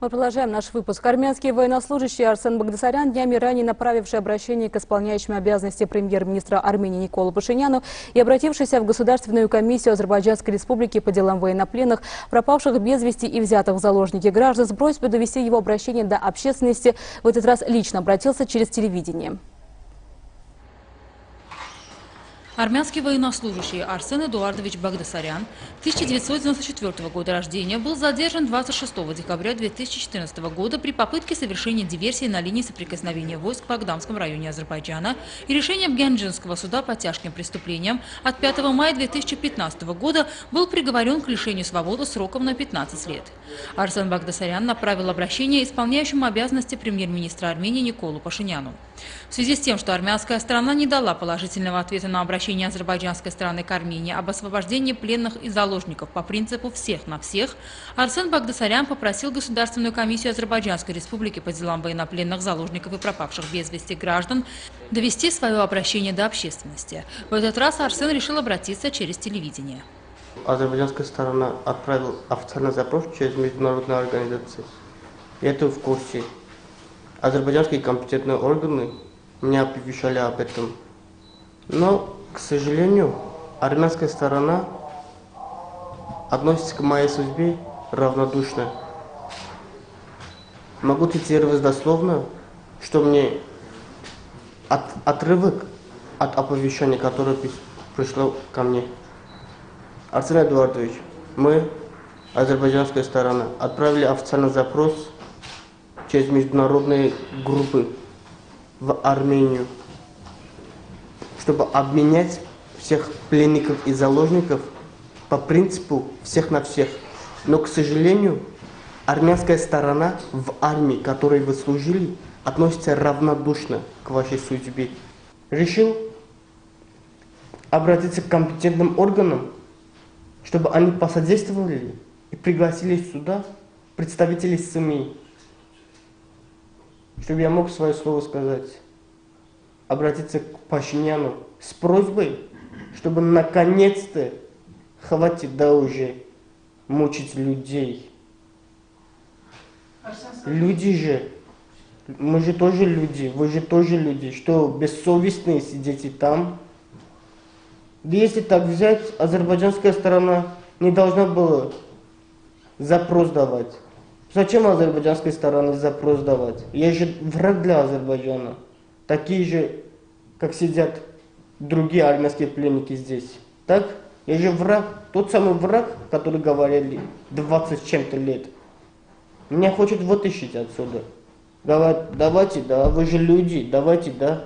Мы продолжаем наш выпуск. Армянские военнослужащие Арсен Багдасарян, днями ранее направивший обращение к исполняющему обязанности премьер-министра Армении Николу Пашиняну и обратившийся в Государственную комиссию Азербайджанской республики по делам военнопленных, пропавших без вести и взятых в заложники граждан, с просьбой довести его обращение до общественности, в этот раз лично обратился через телевидение. Армянский военнослужащий Арсен Эдуардович Багдасарян, 1994 года рождения, был задержан 26 декабря 2014 года при попытке совершения диверсии на линии соприкосновения войск в Агдамском районе Азербайджана и решением Генджинского суда по тяжким преступлениям от 5 мая 2015 года был приговорен к лишению свободы сроком на 15 лет. Арсен Багдасарян направил обращение исполняющему обязанности премьер-министра Армении Николу Пашиняну. В связи с тем, что армянская страна не дала положительного ответа на обращение азербайджанской страны к Армении об освобождении пленных и заложников по принципу «всех на всех», Арсен Багдасарян попросил Государственную комиссию Азербайджанской республики по делам военнопленных, заложников и пропавших без вести граждан довести свое обращение до общественности. В этот раз Арсен решил обратиться через телевидение. Азербайджанская сторона отправила официальный запрос через международные организации. Это в курсе. Азербайджанские компетентные органы меня оповещали об этом. Но, к сожалению, армянская сторона относится к моей судьбе равнодушно. Могу цитировать дословно, что мне отрывок от оповещения, которое пришло ко мне. Арсен Эдуардович, мы, азербайджанская сторона, отправили официальный запрос через международные группы в Армению, чтобы обменять всех пленников и заложников по принципу «всех на всех». Но, к сожалению, армянская сторона, в армии, которой вы служили, относится равнодушно к вашей судьбе. Решил обратиться к компетентным органам, чтобы они посодействовали и пригласили сюда представителей СМИ, чтобы я мог свое слово сказать. Обратиться к Пашиняну с просьбой, чтобы наконец-то хватит, да уже, мучить людей. Люди же, мы же тоже люди, вы же тоже люди, что бессовестные сидите там. Да если так взять, азербайджанская сторона не должна была запрос давать. Зачем азербайджанской стороне запрос давать? Я же враг для Азербайджана. Такие же, как сидят другие армянские пленники здесь. Так? Я же враг, тот самый враг, который говорили 20 с чем-то лет. Меня хочет вытащить отсюда. Давайте, да, вы же люди, давайте, да,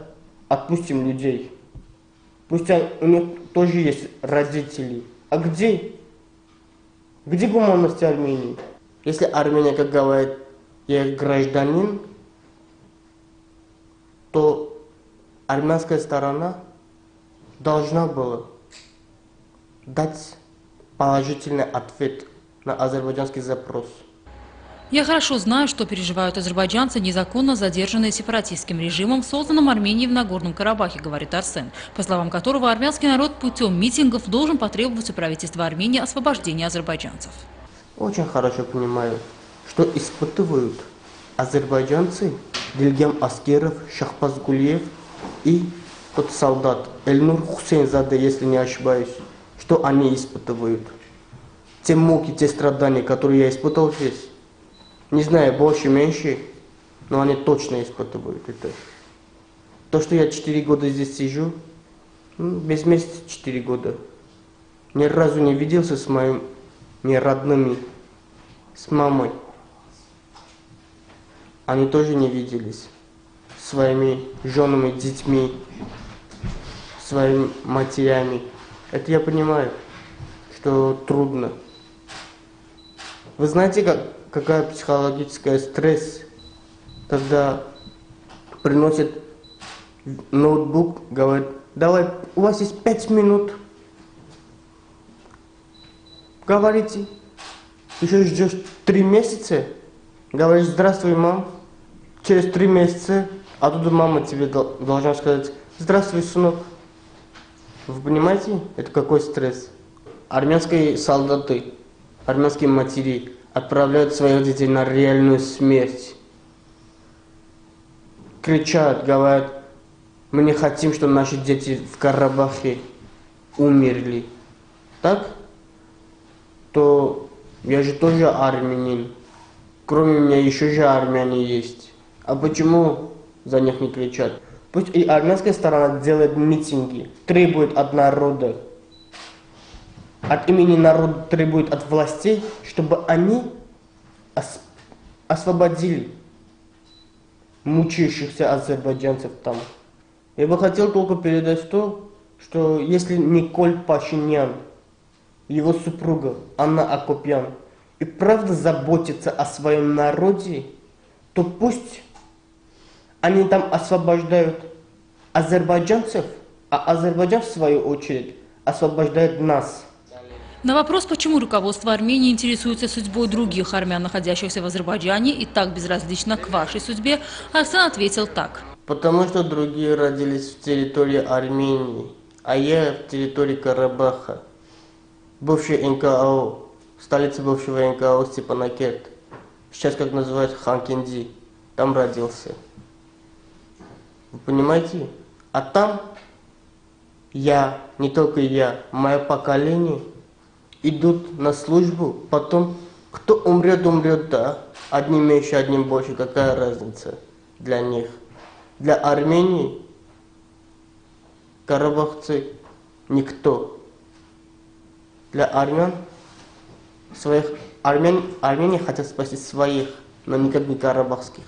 отпустим людей. Пусть у них тоже есть родители. А где? Где гуманность Армении? Если Армения, как говорит, я гражданин, то армянская сторона должна была дать положительный ответ на азербайджанский запрос. Я хорошо знаю, что переживают азербайджанцы, незаконно задержанные сепаратистским режимом, созданным Арменией в Нагорном Карабахе, говорит Арсен, по словам которого армянский народ путем митингов должен потребовать у правительства Армении освобождения азербайджанцев. Очень хорошо понимаю, что испытывают азербайджанцы, Дильгем Аскеров, Шахпаз Гульев и тот солдат Эльнур Хусейнзаде, если не ошибаюсь, что они испытывают. Те муки, те страдания, которые я испытал здесь, не знаю, больше, меньше, но они точно испытывают это. То, что я 4 года здесь сижу, без месяца 4 года, ни разу не виделся с моими родными, с мамой. Они тоже не виделись своими женами, детьми, своими матерями. Это я понимаю, что трудно. Вы знаете, какая психологическая стресс, когда приносят ноутбук, говорят, давай, у вас есть 5 минут, говорите, еще ждешь 3 месяца. Говоришь, здравствуй, мам, через 3 месяца, а тут мама тебе должна сказать, здравствуй, сынок. Вы понимаете, это какой стресс? Армянские солдаты, армянские матери, отправляют своих детей на реальную смерть. Кричат, говорят, мы не хотим, чтобы наши дети в Карабахе умерли. Так? То я же тоже армянин. Кроме меня еще же армяне есть. А почему за них не кричат? Пусть и армянская сторона делает митинги, требует от народа, от имени народа требует от властей, чтобы они освободили мучающихся азербайджанцев там. Я бы хотел только передать то, что если Николу Пашинян, его супруга Анна Акопьян, и правда заботится о своем народе, то пусть они там освобождают азербайджанцев, а Азербайджан, в свою очередь, освобождает нас. На вопрос, почему руководство Армении интересуется судьбой других армян, находящихся в Азербайджане, и так безразлично к вашей судьбе, Арсен ответил так. Потому что другие родились в территории Армении, а я в территории Карабаха, бывшей НКО, столица бывшего НКО Степанакерт, сейчас как называют Ханкинди, там родился. Вы понимаете? А там я, не только я, мое поколение идут на службу, потом кто умрет, умрет, да. Одним меньше, одним больше, какая разница для них. Для Армении карабахцы никто. Для армян своих. Армяне хотят спасти своих, но никак не карабахских.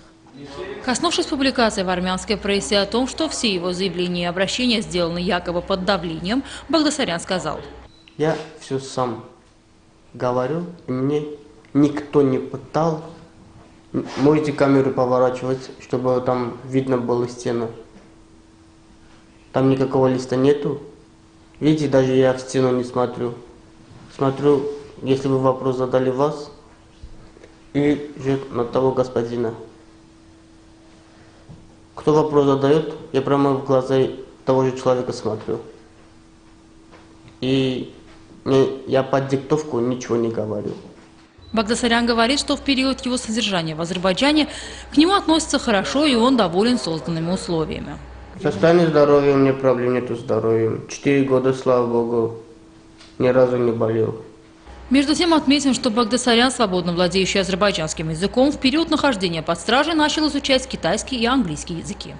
Коснувшись публикации в армянской прессе о том, что все его заявления и обращения сделаны якобы под давлением, Багдасарян сказал. Я все сам говорю, и мне никто не пытал. Можете камеру поворачивать, чтобы там видно было стену. Там никакого листа нету. Видите, даже я в стену не смотрю. Смотрю, если бы вопрос задали вас, и на того господина. Кто вопрос задает, я прямо в глаза того же человека смотрю. И я под диктовку ничего не говорю. Багдасарян говорит, что в период его содержания в Азербайджане к нему относятся хорошо, и он доволен созданными условиями. Состояние здоровья, у меня проблем нету с здоровьем. 4 года, слава богу, ни разу не болел. Между тем отметим, что Багдасарян, свободно владеющий азербайджанским языком, в период нахождения под стражей начал изучать китайский и английский языки.